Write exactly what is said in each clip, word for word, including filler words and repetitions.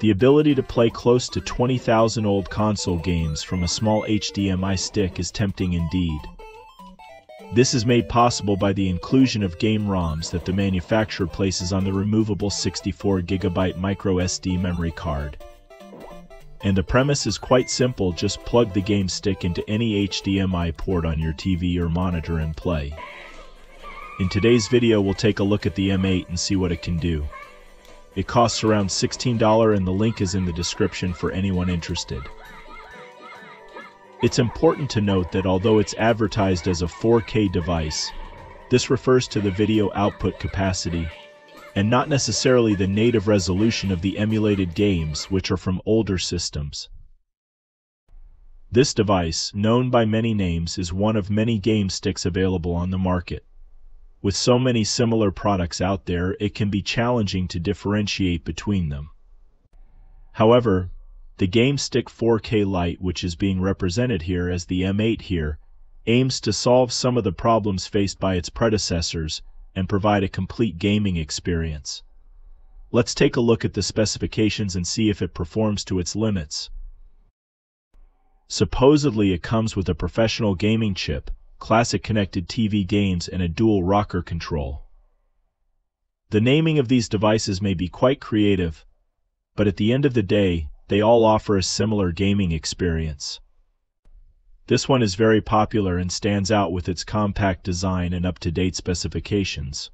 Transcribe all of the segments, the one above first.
The ability to play close to twenty thousand old console games from a small H D M I stick is tempting indeed. This is made possible by the inclusion of game ROMs that the manufacturer places on the removable sixty-four gigabyte microSD memory card. And the premise is quite simple, just plug the GameStick into any H D M I port on your T V or monitor and play. In today's video we'll take a look at the M eight and see what it can do. It costs around sixteen dollars and the link is in the description for anyone interested. It's important to note that although it's advertised as a four K device, this refers to the video output capacity, and not necessarily the native resolution of the emulated games, which are from older systems. This device, known by many names, is one of many GameSticks available on the market. With so many similar products out there, it can be challenging to differentiate between them. However, the GameStick four K Lite, which is being represented here as the M eight here, aims to solve some of the problems faced by its predecessors and provide a complete gaming experience. Let's take a look at the specifications and see if it performs to its limits. Supposedly it comes with a professional gaming chip, classic connected T V games, and a dual rocker control. The naming of these devices may be quite creative, but at the end of the day, they all offer a similar gaming experience. This one is very popular and stands out with its compact design and up-to-date specifications.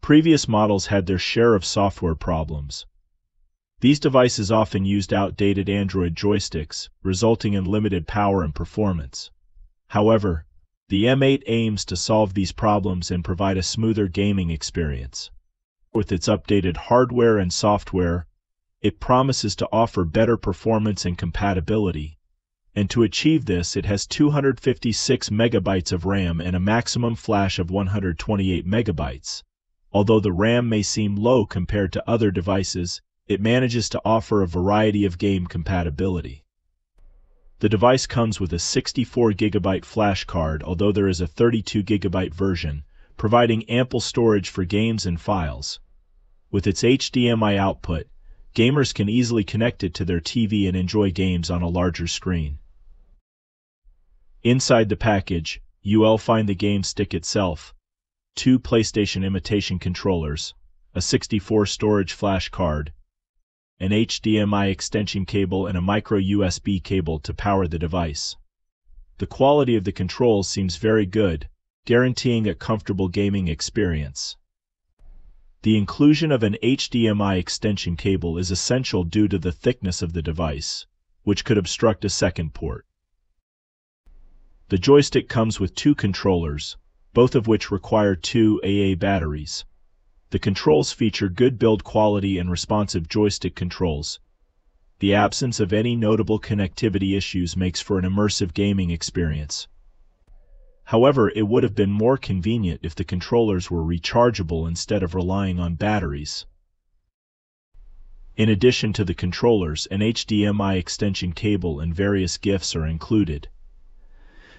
Previous models had their share of software problems. These devices often used outdated Android joysticks, resulting in limited power and performance. However, the M eight aims to solve these problems and provide a smoother gaming experience. With its updated hardware and software, it promises to offer better performance and compatibility, and to achieve this it has two hundred fifty-six megabytes of RAM and a maximum flash of one hundred twenty-eight megabytes. Although the RAM may seem low compared to other devices, it manages to offer a variety of game compatibility. The device comes with a sixty-four gigabyte flash card, although there is a thirty-two gigabyte version, providing ample storage for games and files. With its H D M I output, gamers can easily connect it to their T V and enjoy games on a larger screen. Inside the package, you'll find the GameStick itself, two PlayStation imitation controllers, a sixty-four storage flash card, an H D M I extension cable, and a micro U S B cable to power the device. The quality of the controls seems very good, guaranteeing a comfortable gaming experience. The inclusion of an H D M I extension cable is essential due to the thickness of the device, which could obstruct a second port. The joystick comes with two controllers, both of which require two double A batteries. The controls feature good build quality and responsive joystick controls. The absence of any notable connectivity issues makes for an immersive gaming experience. However, it would have been more convenient if the controllers were rechargeable instead of relying on batteries. In addition to the controllers, an H D M I extension cable and various gifts are included.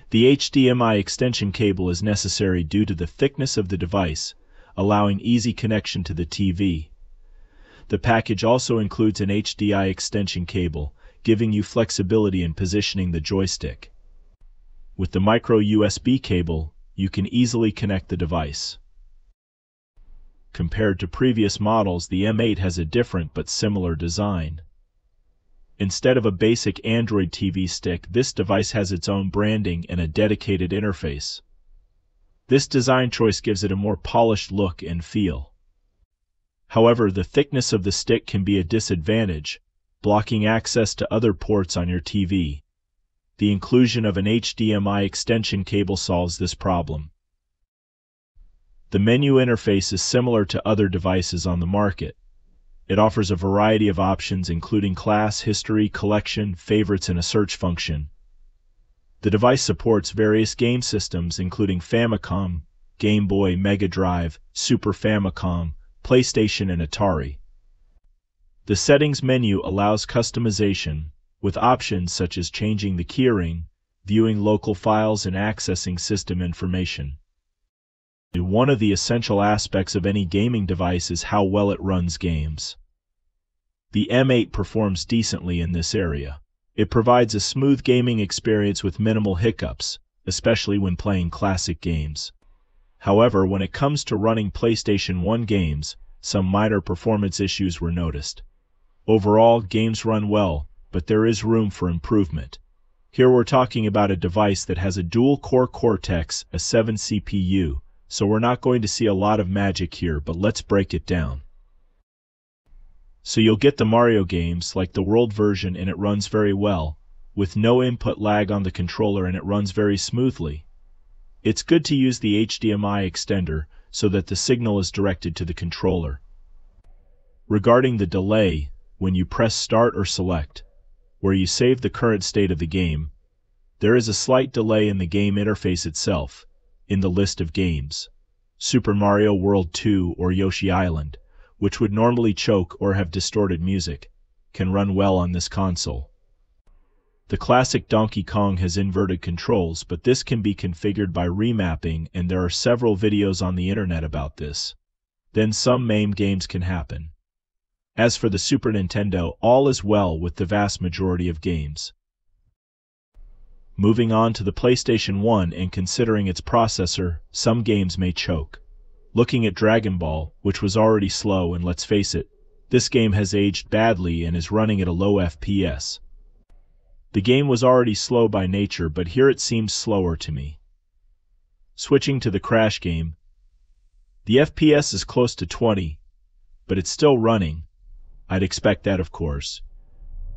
The H D M I extension cable is necessary due to the thickness of the device, allowing easy connection to the T V. The package also includes an H D M I extension cable, giving you flexibility in positioning the joystick. With the micro U S B cable, you can easily connect the device. Compared to previous models, the M eight has a different but similar design. Instead of a basic Android T V stick, this device has its own branding and a dedicated interface. This design choice gives it a more polished look and feel. However, the thickness of the stick can be a disadvantage, blocking access to other ports on your T V. The inclusion of an H D M I extension cable solves this problem. The menu interface is similar to other devices on the market. It offers a variety of options including class, history, collection, favorites, and a search function. The device supports various game systems including Famicom, Game Boy, Mega Drive, Super Famicom, PlayStation, and Atari. The settings menu allows customization, with options such as changing the keyring, viewing local files, and accessing system information. One of the essential aspects of any gaming device is how well it runs games. the M eight performs decently in this area. It provides a smooth gaming experience with minimal hiccups, especially when playing classic games. However, when it comes to running PlayStation one games, some minor performance issues were noticed. Overall, games run well, but there is room for improvement. Here we're talking about a device that has a dual-core Cortex, a seven C P U, so we're not going to see a lot of magic here, but let's break it down. So you'll get the Mario games like the World version and it runs very well, with no input lag on the controller and it runs very smoothly. It's good to use the H D M I extender so that the signal is directed to the controller. Regarding the delay, when you press Start or Select, where you save the current state of the game, there is a slight delay in the game interface itself, in the list of games. Super Mario World two or Yoshi Island, which would normally choke or have distorted music, can run well on this console. The classic Donkey Kong has inverted controls, but this can be configured by remapping, and there are several videos on the internet about this. Then some MAME games can happen. As for the Super Nintendo, all is well with the vast majority of games. Moving on to the PlayStation one and considering its processor, some games may choke. Looking at Dragon Ball, which was already slow, and let's face it, this game has aged badly and is running at a low F P S. The game was already slow by nature, but here it seems slower to me. Switching to the Crash game, the F P S is close to twenty, but it's still running. I'd expect that, of course.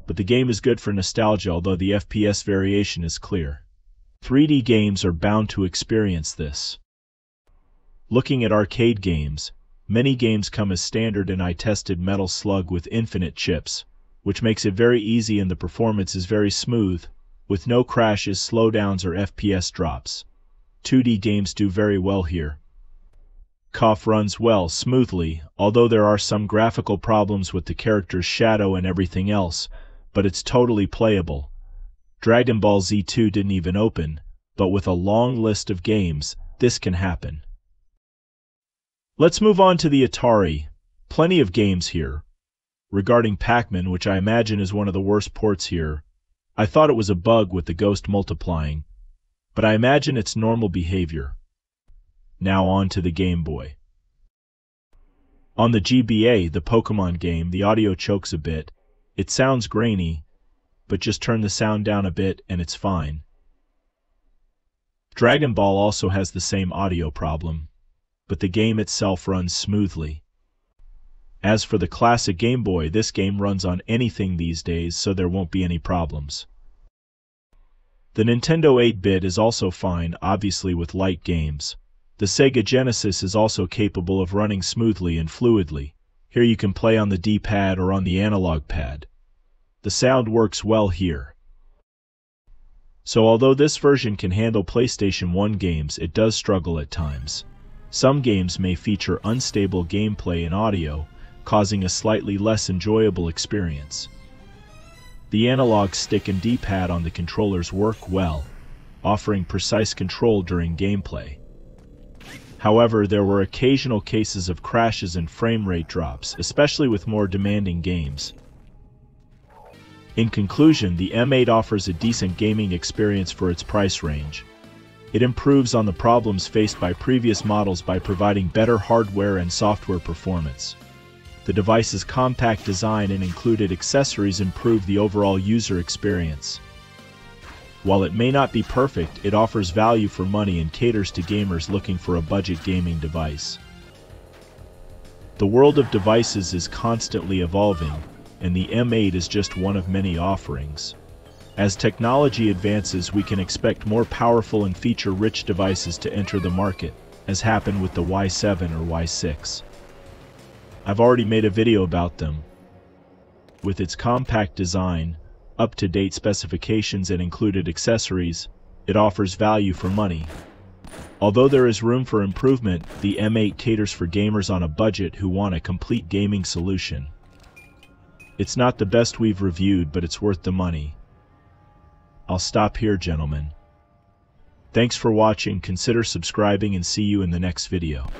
But the game is good for nostalgia, although the F P S variation is clear. three D games are bound to experience this. Looking at arcade games, many games come as standard, and I tested Metal Slug with infinite chips, which makes it very easy and the performance is very smooth, with no crashes, slowdowns, or F P S drops. two D games do very well here. K O F runs well, smoothly, although there are some graphical problems with the character's shadow and everything else, but it's totally playable. Dragon Ball Z two didn't even open, but with a long list of games, this can happen. Let's move on to the Atari. Plenty of games here. Regarding Pac-Man, which I imagine is one of the worst ports here, I thought it was a bug with the ghost multiplying, but I imagine it's normal behavior. Now on to the Game Boy. On the G B A, the Pokémon game, the audio chokes a bit. It sounds grainy, but just turn the sound down a bit and it's fine. Dragon Ball also has the same audio problem, but the game itself runs smoothly. As for the classic Game Boy, this game runs on anything these days, so there won't be any problems. The Nintendo eight bit is also fine, obviously, with light games. The Sega Genesis is also capable of running smoothly and fluidly. Here you can play on the D pad or on the analog pad. The sound works well here. So although this version can handle PlayStation one games, it does struggle at times. Some games may feature unstable gameplay and audio, causing a slightly less enjoyable experience. The analog stick and D pad on the controllers work well, offering precise control during gameplay. However, there were occasional cases of crashes and frame rate drops, especially with more demanding games. In conclusion, the M eight offers a decent gaming experience for its price range. It improves on the problems faced by previous models by providing better hardware and software performance. The device's compact design and included accessories improve the overall user experience. While it may not be perfect, it offers value for money and caters to gamers looking for a budget gaming device. The world of devices is constantly evolving, and the M eight is just one of many offerings. As technology advances, we can expect more powerful and feature-rich devices to enter the market, as happened with the Y seven or Y six. I've already made a video about them. With its compact design, up-to-date specifications, and included accessories, it offers value for money. Although there is room for improvement, the M eight caters for gamers on a budget who want a complete gaming solution. It's not the best we've reviewed, but it's worth the money. I'll stop here, gentlemen. Thanks for watching. Consider subscribing and see you in the next video.